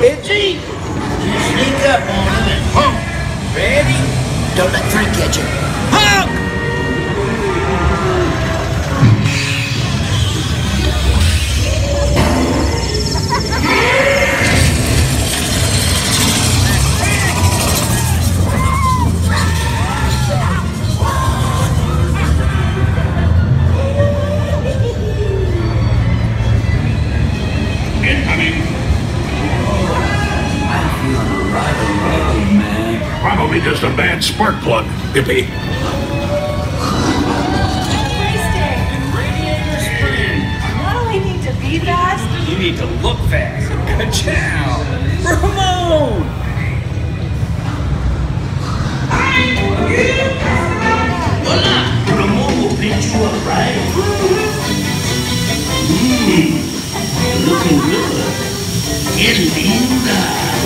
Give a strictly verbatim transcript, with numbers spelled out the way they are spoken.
Itchy, you sneak up on him and pump. Ready? Don't let Frank catch you. Pump! Probably just a bad spark plug, Dippy. That race day in Radiator Springs. Not only need to be fast, you need to look fast. Ka-chow! Ramone! Voila! Ramone will beat you up, right? Mmm. Looking good. In the